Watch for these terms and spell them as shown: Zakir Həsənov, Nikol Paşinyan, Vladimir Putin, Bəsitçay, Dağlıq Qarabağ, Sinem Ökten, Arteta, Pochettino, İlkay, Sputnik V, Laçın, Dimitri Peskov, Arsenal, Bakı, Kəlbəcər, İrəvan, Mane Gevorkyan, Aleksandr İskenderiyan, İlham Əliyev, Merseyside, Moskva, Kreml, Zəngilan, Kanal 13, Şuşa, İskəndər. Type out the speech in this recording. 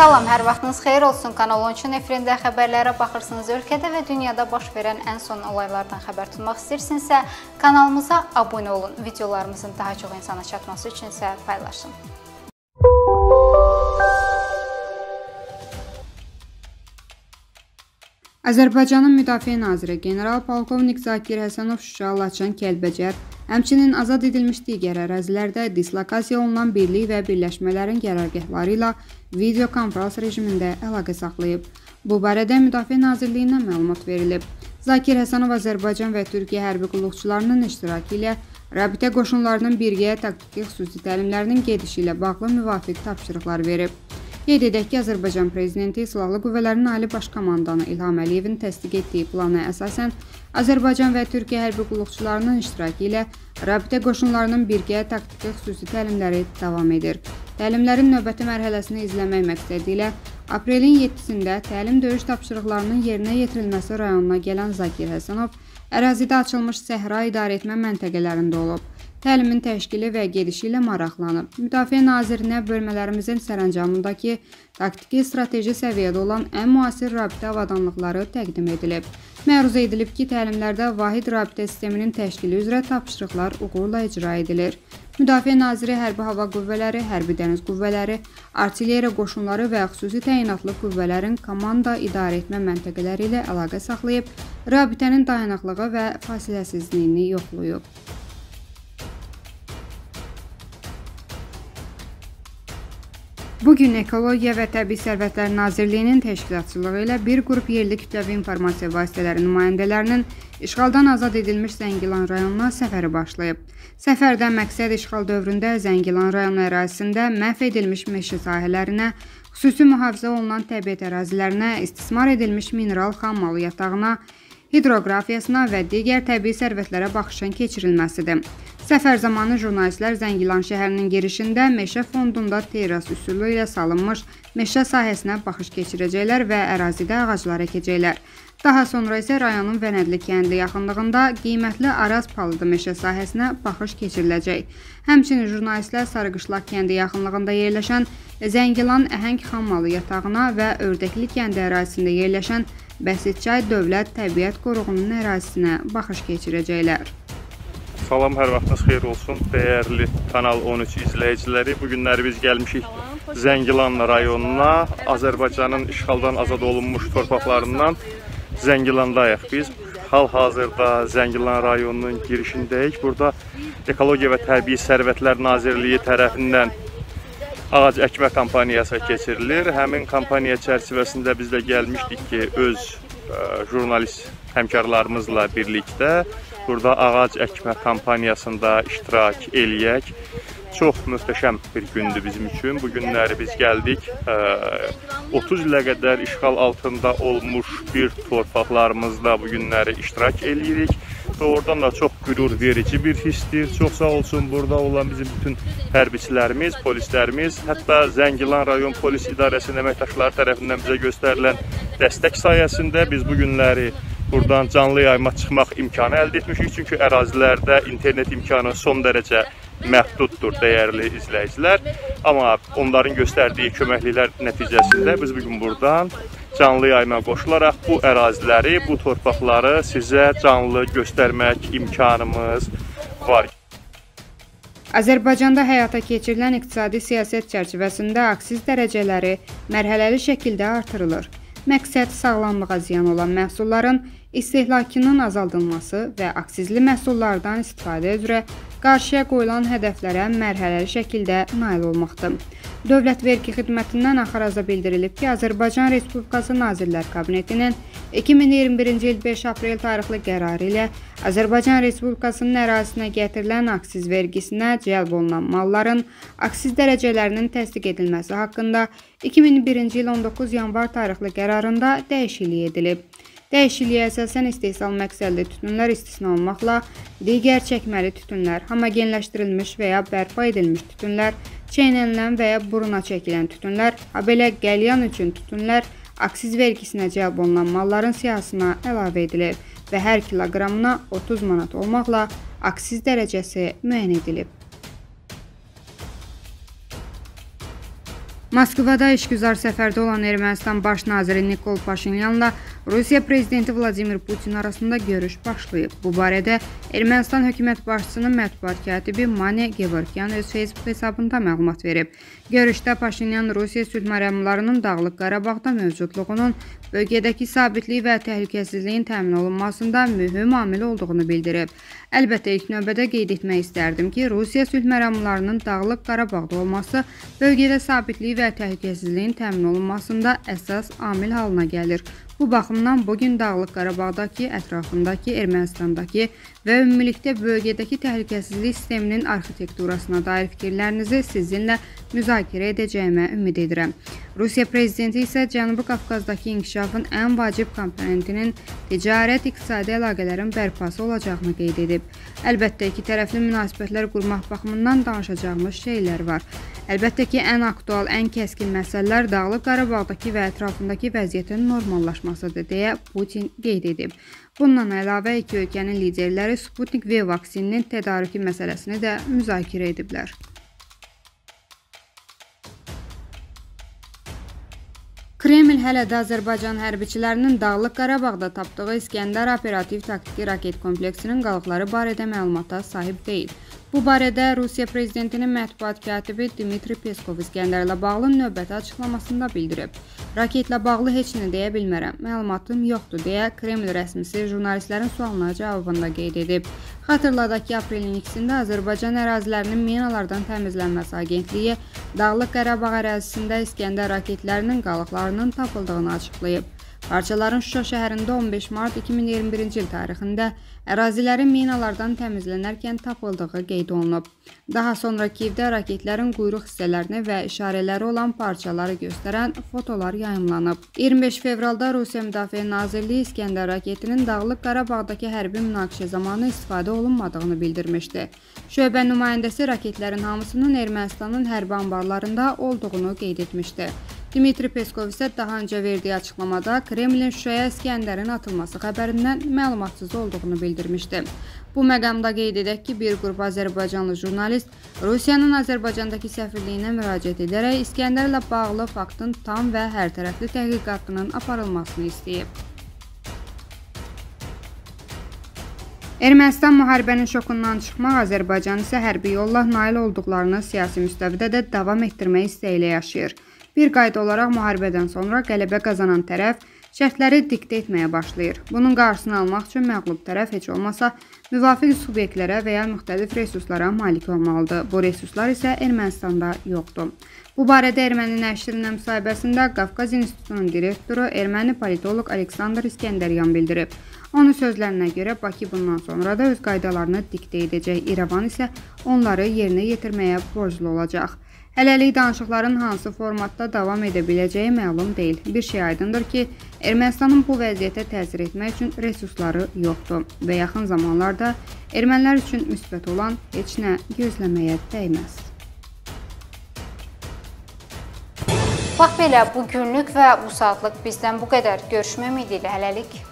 Salam, hər vaxtınız xeyir olsun. Kanal 13-ün efirində xəbərlərə baxırsınız. Ölkədə və dünyada baş verən ən son olaylardan xəbər tutmaq istəyirsinizsə, kanalımıza abunə olun. Videolarımızın daha çox insana çatması üçün isə paylaşın. Azərbaycanın Müdafiə Naziri general-polkovnik Zakir Həsənov Şuşa, Laçın, Kəlbəcər, həmçinin azad edilmiş digər ərazilərdə dislokasiya olunan birlik və birləşmələrin qərargahları ilə videokonferans rejimində əlaqə saxlayıb. Bu barədə Müdafiə Nazirliyindən məlumat verilib. Zakir Həsənov Azərbaycan və Türkiyə hərbi qulluqçularının iştirakı ilə rabitə qoşunlarının birgə taktiki xüsusi təlimlərinin gedişi ilə bağlı müvafiq tapşırıqlar verib. Qeyd edək ki, Azərbaycan Prezidenti Silahlı Qüvvələrin Ali Baş Komandanı İlham Əliyevin təsdiq etdiyi plana əsasən Azərbaycan və Türkiyə hərbi qulluqçularının iştirakı ilə rabitə qoşunlarının birgə taktiki xüsusi təlimləri davam edir. Təlimlərin növbəti mərhələsini izləmək məqsədi ilə aprelin 7-sində təlim döyüş tapşırıqlarının yerinə yetirilməsi rayonuna gələn Zakir Həsənov ərazidə açılmış səhra idarəetmə məntəqələrində olub. Təlimin təşkili və gedişi ilə maraqlanıb. Müdafiə Nazirinə bölmələrimizin sərəncamındakı taktiki strateji səviyyədə olan ən müasir rabitə avadanlıqları təqdim edilib. Məruzə edilib ki, təlimlərdə vahid rabitə sisteminin təşkili üzrə tapşırıqlar uğurla icra edilir. Müdafiə Naziri Hərbi Hava Qüvvələri, Hərbi Dəniz Qüvvələri, Artilleriya Qoşunları və xüsusi təyinatlı qüvvələrin komanda idarəetmə məntəqələri ilə əlaqə saxlayıb, rabitənin dayanıqlığı və fasiləsizliyini yoxlayıb. Bugün Ekologiya və Təbii Sərvətlər Nazirliyinin təşkilatçılığı ilə bir qrup yerli kütləvi informasiya vasitələri nümayəndələrinin işğaldan azad edilmiş Zəngilan rayonuna səfəri başlayıb. Səfərdə məqsəd işğal dövründə Zəngilan rayonu ərazisində məhv edilmiş meşə sahələrinə, xüsusi mühafizə olunan təbiət ərazilərinə, istismar edilmiş mineral xam malı yatağına, hidroqrafiyasına və digər təbii sərvətlərə baxışın keçirilməsidir. Səfər zamanı jurnalistlər Zəngilan şəhərinin girişində meşə fondunda teras üsulu ilə salınmış meşə sahəsinə baxış keçirəcəklər və ərazidə ağaclar əkəcəklər. Daha sonra isə rayonun Vənədli kəndi yaxınlığında qiymətli Araz palıdı meşə sahəsinə baxış keçiriləcək. Həmçinin jurnalistlər Sarıqışlaq kəndi yaxınlığında yerləşən Zəngilan əhəng xammalı yatağına və Ördəkli kəndi ərazisində yerləşən Bəsitçay Dövlət Təbiət Qoruğunun ərazisinə baxış keçirəcəklər. Salam, hər vaxtınız xeyir olsun. Dəyərli Kanal 13 izləyiciləri, bu günləri biz gəlmişik Zəngilan rayonuna, Azərbaycanın işğaldan azad olunmuş torpaqlarından Zəngilandayıq biz. Hal-hazırda Zəngilan rayonunun girişindəyik. Burada Ekologiya və Təbii Sərvətlər Nazirliyi tərəfindən ağac əkmə kampaniyası keçirilir. Həmin kampaniya çərçivəsində biz də gəlmişdik ki, öz jurnalist həmkarlarımızla birlikdə burada ağac əkmə kampaniyasında iştirak eləyək. Çox möhtəşəm bir gündür bizim üçün. Bu günləri biz gəldik. 30 ilə qədər işğal altında olmuş bir torpaqlarımızda bu günləri iştirak eləyirik. Doğrudan da çox qürur verici bir hissdir. Çox sağ olsun burada olan bizim bütün hərbiçilərimiz, polislərimiz, hətta Zəngilan rayon polis idarəsinin əməkdaşları tərəfindən bizə göstərilən dəstək sayəsində biz bu günləri buradan canlı yayıma çıxmaq imkanı əldə etmişik. Çünki ərazilərdə internet imkanı son dərəcə məhduddur, dəyərli izləyicilər. Amma onların göstərdiyi köməkliklər nəticəsində biz bugün buradan canlı yayıma qoşularaq bu əraziləri, bu torpaqları sizə canlı göstərmək imkanımız var. Azərbaycanda həyata keçirilən iqtisadi siyasət çərçivəsində aksiz dərəcələri mərhələli şəkildə artırılır. Məqsəd sağlamlığa ziyan olan məhsulların istehlakının azaldılması və aksizli məhsullardan istifadə üzrə qarşıya qoyulan hədəflərə mərhələli şəkildə nail olmaqdır. Dövlət Vergi Xidmətindən axaraza bildirilib ki, Azərbaycan Respublikası Nazirlər Kabinetinin 2021-ci il 5 aprel tarixli qərarı ilə Azərbaycan Respublikasının ərazisinə gətirilən aksiz vergisinə cəlb olunan malların aksiz dərəcələrinin təsdiq edilməsi haqqında 2001-ci il 19 yanvar tarixli qərarında dəyişiklik edilib. Dəyişikliyə əsasən istehsal məqsədli tütünlər istisna olmaqla digər çəkməli tütünlər, homogenləşdirilmiş və ya bərpa edilmiş tütünlər, çeynənilən və ya buruna çəkilən tütünlər, habelə qəlyan üçün tütünlər aksiz vergisinə cəlb olunan malların siyahısına əlavə edilir və hər kiloqramına 30 manat olmaqla aksiz dərəcəsi müəyyən edilib. Moskvada işgüzar səfərdə olan Ermənistan baş naziri Nikol Paşinyanla Rusiya prezidenti Vladimir Putin arasında görüş başlayıb. Bu barədə Ermənistan hökumət başçısının mətbuat katibi Mane Gevorkyan öz Facebook hesabında məlumat verib. Görüşdə Paşinyan Rusiya sülh məramlarının Dağlıq Qarabağda mövcudluğunun bölgədəki sabitliyi və təhlükəsizliyin təmin olunmasında mühüm amil olduğunu bildirib. Əlbəttə ilk növbədə qeyd etmək istərdim ki, Rusiya sülh məramlarının Dağlıq Qarabağda olması bölgədə sabitliyi və təhlükəsizliyin təmin olunmasında əsas amil halına gəlir. Bu baxımdan bugün Dağlıq Qarabağdakı, ətrafındakı, Ermənistandakı və ümumilikdə bölgədəki təhlükəsizlik sisteminin arxitekturasına dair fikirlərinizi sizinlə müzakirə edəcəyimə ümid edirəm. Rusiya prezidenti isə Cənubi Qafqazdakı inkişafın ən vacib komponentinin ticarət-iqtisadi əlaqələrin bərpası olacağını qeyd edib. Əlbəttə ki, tərəfli münasibətlər qurmaq baxımından danışacağımız şeylər var. Əlbəttə ki, ən aktual, ən kəskin məsələlər Dağlıq Qarabağdakı və ətrafındakı vəziyyətin normallaşmasıdır, deyə Putin qeyd edib. Bundan əlavə, iki ölkənin liderləri Sputnik V vaksininin tədarükü məsələsini də müzakirə ediblər. Kreml hələ də Azərbaycan hərbiçilərinin Dağlıq Qarabağda tapdığı İskəndər Operativ Taktiki Raket Kompleksinin qalıqları barədə məlumata sahib deyil. Bu barədə Rusiya prezidentinin mətbuat katibi Dimitri Peskov İskəndərlə bağlı növbəti açıqlamasında bildirib. Raketlə bağlı heç nə deyə bilmərəm, məlumatım yoxdur, deyə Kreml rəsmisi jurnalistlərin sualına cavabında qeyd edib. Xatırladaq ki, aprelin 2-də Azərbaycan ərazilərinin minalardan təmizlənməsi agentliyi Dağlıq Qarabağ ərazisində İskəndər raketlərinin qalıqlarının tapıldığını açıqlayıb. Parçaların Şuşa şəhərində 15 mart 2021-ci il tarixində ərazilərin minalardan təmizlənərkən tapıldığı qeyd olunub. Daha sonra Kiyevdə raketlərin quyruq hissələrini və işarələri olan parçaları göstərən fotolar yayımlanıb. 25 fevralda Rusiya Müdafiə Nazirliyi İskəndər raketinin Dağlıq Qarabağdakı hərbi münaqişə zamanı istifadə olunmadığını bildirmişdi. Şöbə nümayəndəsi raketlərin hamısının Ermənistanın hərbi anbarlarında olduğunu qeyd etmişdi. Dimitri Peskov isə daha öncə verdiyi açıqlamada Kremlin Şuşaya İskəndərin atılması xəbərindən məlumatsız olduğunu bildirmişdi. Bu məqamda qeyd edək ki, bir qrup azərbaycanlı jurnalist Rusiyanın Azərbaycandakı səfirliyinə müraciət edərək İskəndərlə bağlı faktın tam və hərtərəfli təhqiqatının aparılmasını istəyib. Ermənistan müharibənin şokundan çıxmaq, Azərbaycan isə hərbi yolla nail olduqlarını siyasi müstəvidə də davam etdirmək istəyi ilə yaşayır. Bir qayda olaraq müharibədən sonra qələbə qazanan tərəf şərtləri diktə etməyə başlayır. Bunun qarşısını almaq üçün məğlub tərəf heç olmasa müvafiq subyektlərə və ya müxtəlif resurslara malik olmalıdır. Bu resurslar isə Ermənistanda yoxdur. Bu barədə Erməni nəşrinə müsahibəsində Qafqaz İnstitutunun direktoru erməni politoloq Aleksandr İskenderiyan bildirib. Onun sözlərinə görə Bakı bundan sonra da öz qaydalarını diktə edəcək, İrəvan isə onları yerinə yetirməyə borclu olacaq. Hələlik danışıqların hansı formatda davam edə biləcəyi məlum deyil. Bir şey aydındır ki, Ermənistanın bu vəziyyətə təsir etmək üçün resursları yoxdur və yaxın zamanlarda ermənilər üçün müsbət olan heç nə gözləməyə dəyməz. Bax belə, bugünlük və bu saatlıq bizdən bu qədər. Görüşmə ümidi ilə hələlik.